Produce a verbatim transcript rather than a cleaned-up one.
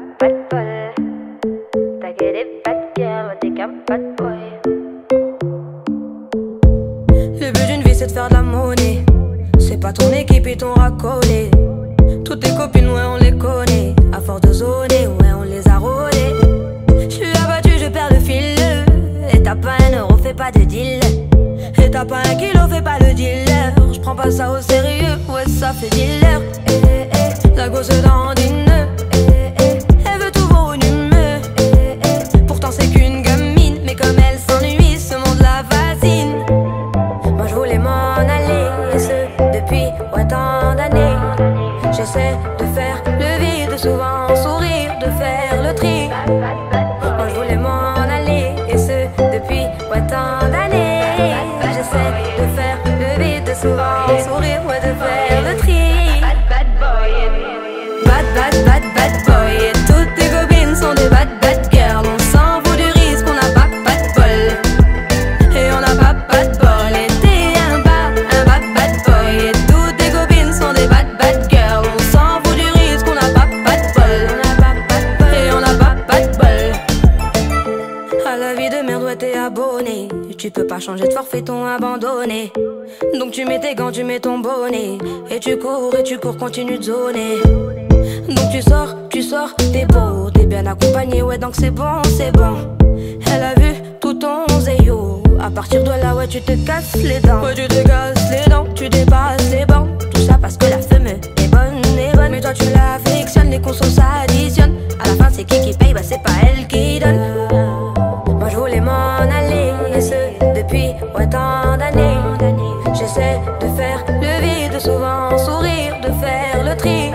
a bad boy. Daar get it bad girl, want ik ben bad boy. Le but d'une vie c'est de faire de la monnaie. C'est pas ton équipe et ton racolé. Toutes tes copines, ouais on les connaît. À force de zoner, ouais on les a rôlées. J'suis abattu, je perds le fil. Et t'as pas un euro, fais pas de deal. Et t'as pas un kilo, fais pas le dealer. J'prends pas ça au sérieux, ouais ça fait dealer. La gosse dans des nœuds, elle veut tout voir au numeux. Pourtant c'est qu'une gamine, mais comme elle s'ennuie, ce monde la fascine. Moi je voulais m'en aller, et ce depuis ouais, tant d'années. J'essaie de faire le vide, souvent sourire, de faire le tri. Moi je voulais m'en aller, et ce depuis ouais, tant d'années. J'essaie de faire le vide, souvent sourire, ouais, de faire le tri. Bad, bad, bad boy. Et toutes tes copines sont des bad, bad girls. On s'en fout du risque, on n'a pas pas de bol. Et on n'a pas pas de bol. Et t'es un bad, un bad, bad boy. Et toutes tes copines sont des bad, bad girls. On s'en fout du risque, on n'a pas pas de bol. Et on n'a pas pas de bol. À la vie de merde, ouais t'es abonné. Tu peux pas changer de forfait, ton abandonné. Donc tu mets tes gants, tu mets ton bonnet. Et tu cours, et tu cours, continue de zoner. Donc tu sors, tu sors, t'es beau, t'es bien accompagné, ouais donc c'est bon, c'est bon. Elle a vu tout ton zéyo. À partir de là, ouais tu te casses les dents. Ouais tu te casses les dents, tu dépasses les bancs. Tout ça parce que la femme est bonne, est bonne. Mais toi tu la fictionnes, les consos s'additionnent. À la fin c'est qui qui paye, bah c'est pas elle qui donne. Moi je voulais m'en aller, et ce depuis ouais tant d'années. J'essaie de faire le vide, souvent sourire, de faire le tri.